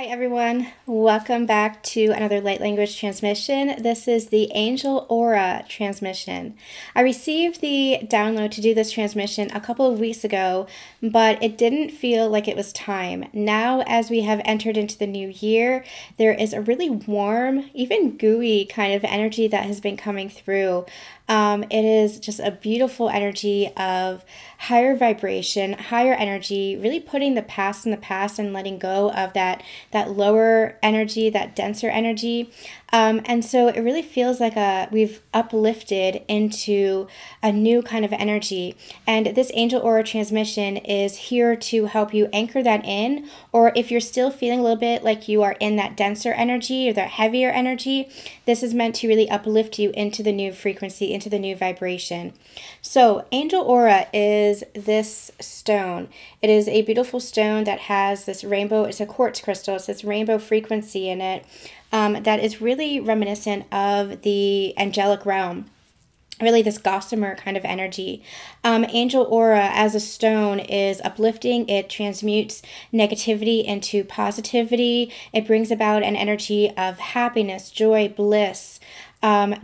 Hi everyone, welcome back to another Light Language Transmission. This is the Angel Aura transmission. I received the download to do this transmission a couple of weeks ago, but it didn't feel like it was time. Now, as we have entered into the new year, there is a really warm, even gooey kind of energy that has been coming through. It is just a beautiful energy of higher vibration, higher energy, really putting the past in the past and letting go of that lower energy, that denser energy. And so it really feels like we've uplifted into a new kind of energy. And this Angel Aura transmission is here to help you anchor that in, or if you're still feeling a little bit like you are in that denser energy or that heavier energy, this is meant to really uplift you into the new frequency, into the new vibration. So Angel Aura is this stone. It is a beautiful stone that has this rainbow, it's a quartz crystal, it's this rainbow frequency in it. That is really reminiscent of the angelic realm, really this gossamer kind of energy. Angel Aura as a stone is uplifting. It transmutes negativity into positivity. It brings about an energy of happiness, joy, bliss,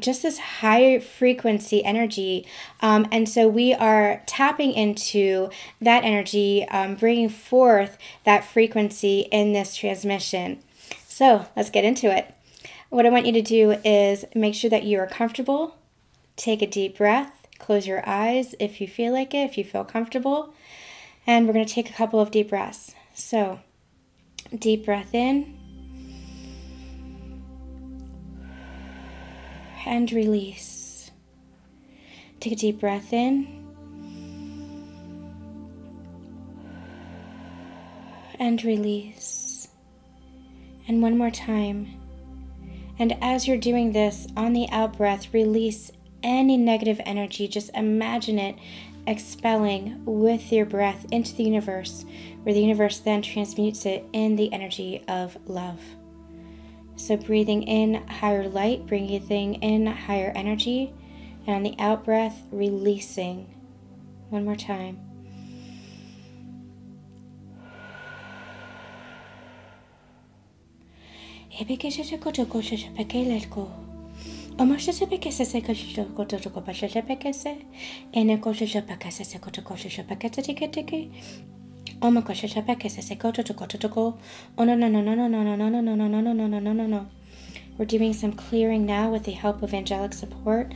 just this high frequency energy. And so we are tapping into that energy, bringing forth that frequency in this transmission. So let's get into it. What I want you to do is make sure that you are comfortable, take a deep breath, close your eyes if you feel like it, if you feel comfortable, and we're going to take a couple of deep breaths. So deep breath in and release. Take a deep breath in and release. And one more time. And as you're doing this, on the out breath, release any negative energy. Just imagine it expelling with your breath into the universe, where the universe then transmutes it in the energy of love. So breathing in higher light, breathing in higher energy, and on the out breath, releasing. One more time. We're doing some clearing now with the help of angelic support.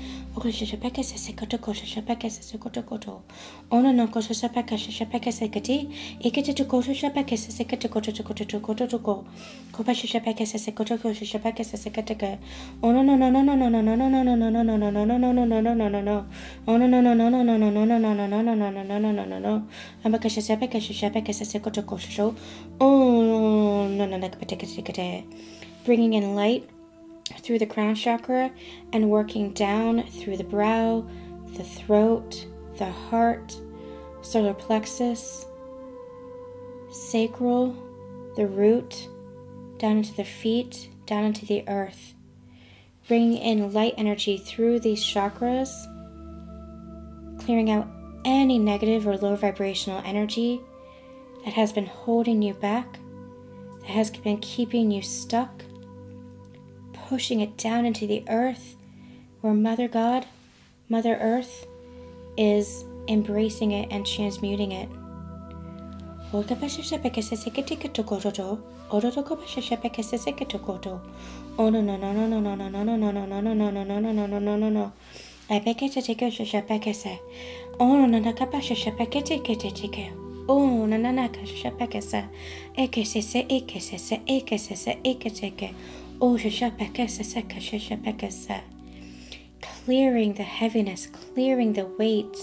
Bringing in light through the crown chakra and working down through the brow, the throat, the heart, solar plexus, sacral, the root, down into the feet, down into the earth. Bringing in light energy through these chakras, clearing out any negative or low vibrational energy that has been holding you back, that has been keeping you stuck. Pushing it down into the earth, where Mother God, Mother Earth, is embracing it and transmuting it. Clearing the heaviness, clearing the weight,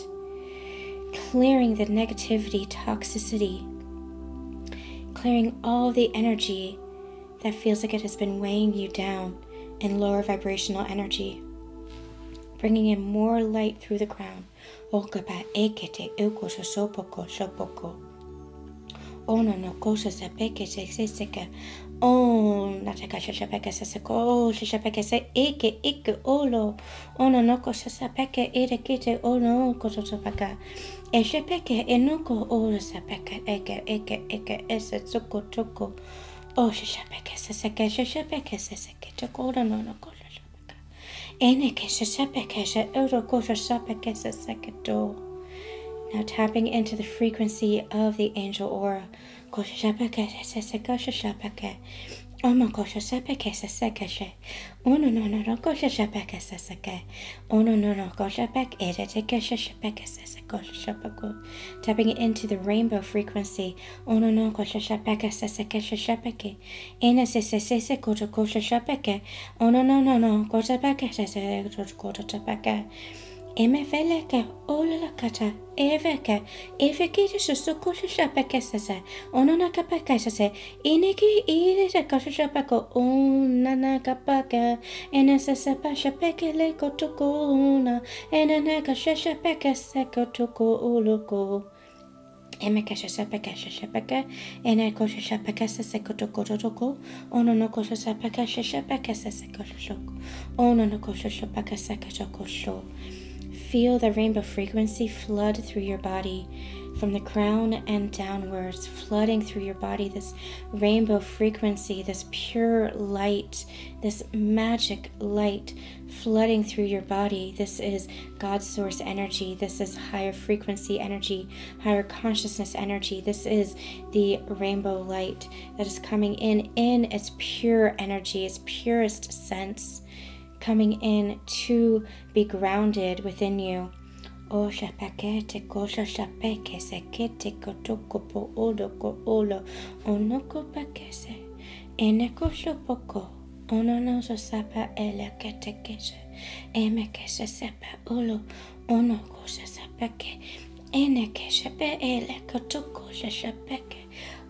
clearing the negativity, toxicity, clearing all the energy that feels like it has been weighing you down in lower vibrational energy. Bringing in more light through the crown. Now tapping into the frequency of the angel aura. Tapping into the rainbow frequency. Emefeleke, olalakata, eveke, evekita susukushapakesase, ononakapakesase, iniki ide koshapako, onanakapaka, enesesapashapekele kotukuna, enanakashapekese kotuku uluku. Feel the rainbow frequency flood through your body from the crown and downwards, flooding through your body, this rainbow frequency, this pure light, this magic light flooding through your body. This is God's source energy. This is higher frequency energy, higher consciousness energy. This is the rainbow light that is coming in its pure energy, its purest sense, coming in to be grounded within you.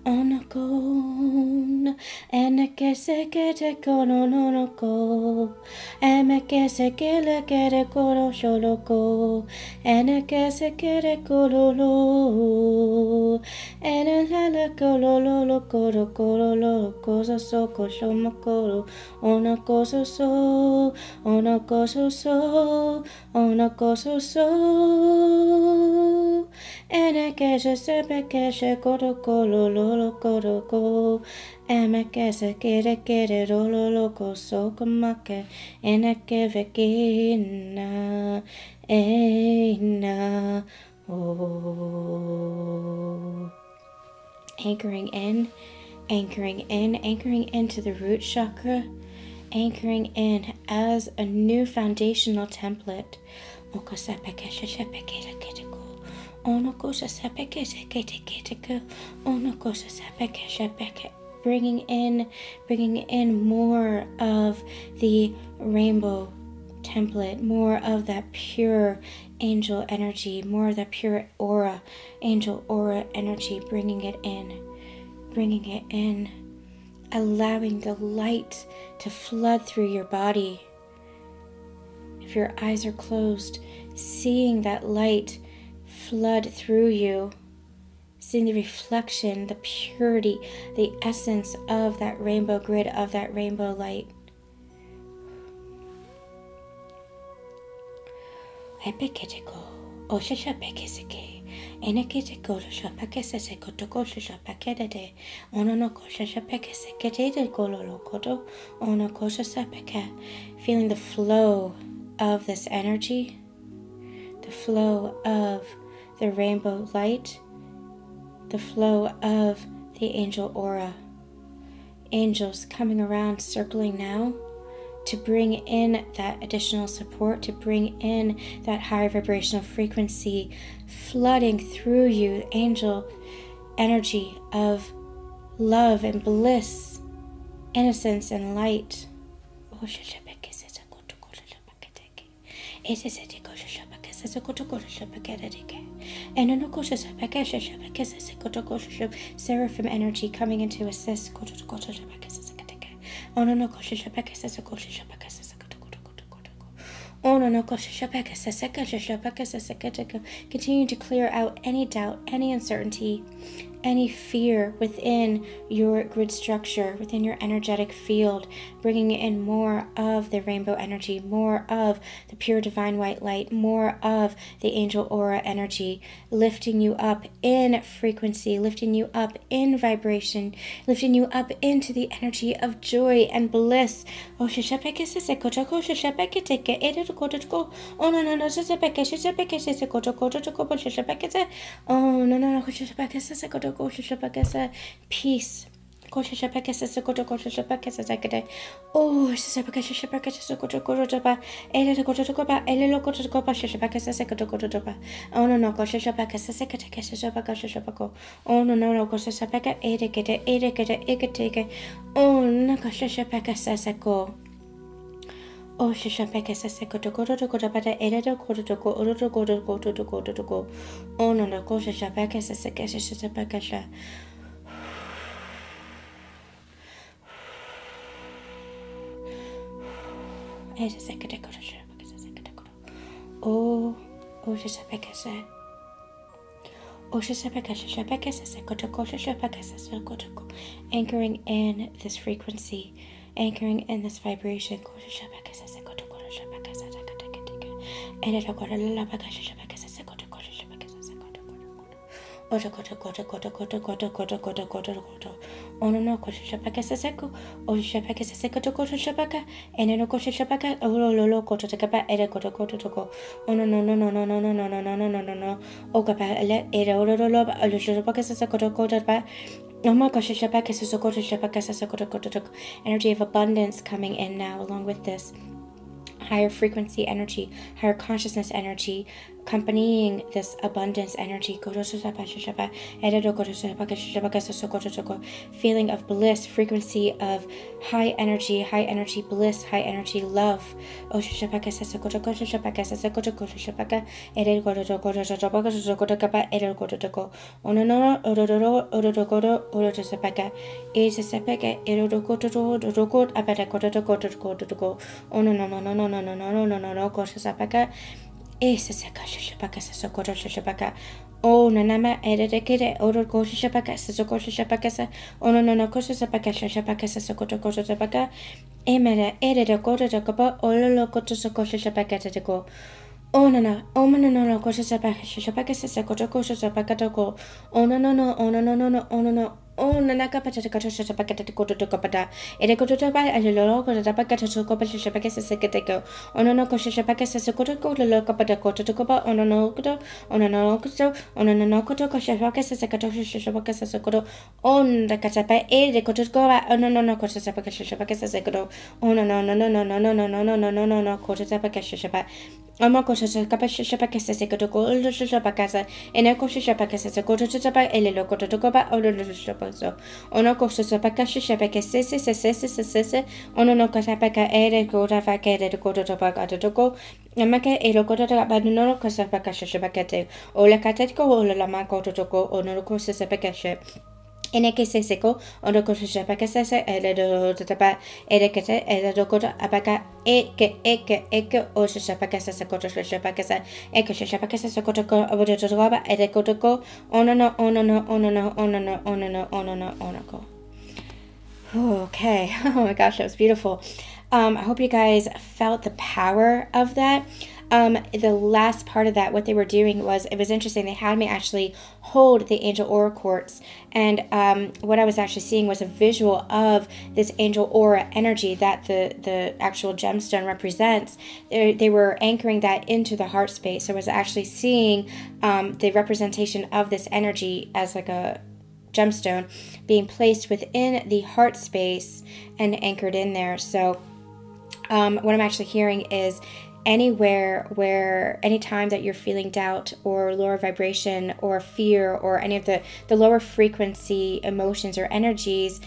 Onakon, enekeseke kono nonoko, emekeseke lekere kono sholoko, enekeseke kololo, enelele kololo koro kololo koso so koshomokoro, onakoso so, onakoso so, onakoso so, enekeshe sepekeshe koro kololo. Koroko, emekese kere kere rololoko sokomake, enekevekina, eina, oh. Anchoring into the root chakra, anchoring in as a new foundational template. Bringing in more of the rainbow template, more of that pure angel energy, more of that pure aura, angel aura energy, bringing it in, allowing the light to flood through your body. If your eyes are closed, seeing that light flood through you, seeing the reflection, the purity, the essence of that rainbow grid, of that rainbow light. Feeling the flow of this energy, the flow of the rainbow light, the flow of the angel aura. Angels coming around, circling now to bring in that additional support, to bring in that higher vibrational frequency, flooding through you, angel energy of love and bliss, innocence and light. Seraphim energy coming in to assist. Continue to clear out any doubt, any uncertainty, any fear within your grid structure, within your energetic field, bringing in more of the rainbow energy, more of the pure divine white light, more of the angel aura energy, lifting you up in frequency, lifting you up in vibration, lifting you up into the energy of joy and bliss. Peace. Oh, shapeka saseko to go to go about editor quarter to go or to go to go to go to go. Oh, no, no, go shapeka saseka. It is a good shapeka. Oh, shapeka. Anchoring in this frequency, anchoring in this vibration. Energy of abundance coming in now, along with this higher frequency energy, higher consciousness energy, accompanying this abundance energy. Feeling of bliss, frequency of high energy bliss, high energy love. Oh, nanama, edekede, odor go to shapaka, soko shapakasa, oh no, kosha shapakasa, sokoto kosha shapaka, emera, edekota, olo koto sokosha shapakata to go. Oh no, kosha shapakasa, sokoto kosha shapakato go. Oh no. Oh, Nanaka Pataka Shapakata to Kopata. Edekota by a loco, the Tapakata to Copa Shapakasa Secatago. On an Okosha Shapakasa Sokoto, the Locopata Kota to Copa, on an Okoto, on an Okoto, on an Okoto, Shapakasa Sakatosha Shapakasa Sokoto, on the Katapa, Edekotova, on an Okosha Shapakasa Sekoto, on an no, Kota Tapakasha Shapa. Amakosha Kapashapakasa Sekoto, Shapakasa, and Okosha Shapakasa Sokoto to Tapa, Elokota to Copa, or the On a course of Pakashi Shapaka Sessis, on an Okatapaka, Ede, Gota Fakade, Gota Tobacco, Atoko, Amaka, Elokota, but no course of Pakashi Shapakate, Ola Katetko, Ola Lamako Toko, or no courses of Pakashi. In a case, Seco, on the course of Shapakasa, Ede, Tapa, Edekate, Edokota, Abaka, Eke, or Shapakasa, Sakota Shapakasa, Eke Shapakasa, Sakotoko, Abototova, Edekotoko, on no. Okay, oh my gosh, that was beautiful. I hope you guys felt the power of that. The last part of that, what they were doing was, it was interesting, they had me actually hold the angel aura quartz, and what I was actually seeing was a visual of this angel aura energy that the actual gemstone represents. They were anchoring that into the heart space, so I was actually seeing the representation of this energy as like a gemstone being placed within the heart space and anchored in there. So what I'm actually hearing is, anywhere where, anytime that you're feeling doubt or lower vibration or fear or any of the lower frequency emotions or energies,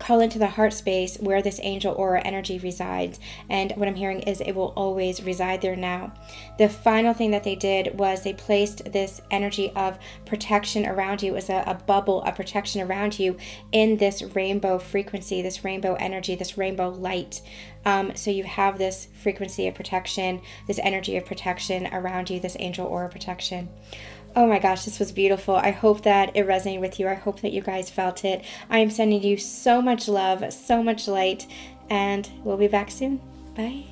call into the heart space where this angel aura energy resides. And what I'm hearing is it will always reside there now. The final thing that they did was they placed this energy of protection around you, as a bubble of protection around you in this rainbow frequency, this rainbow energy, this rainbow light. So you have this frequency of protection, this energy of protection around you, this angel aura protection. Oh my gosh, this was beautiful. I hope that it resonated with you. I hope that you guys felt it. I am sending you so much love, so much light, and we'll be back soon. Bye.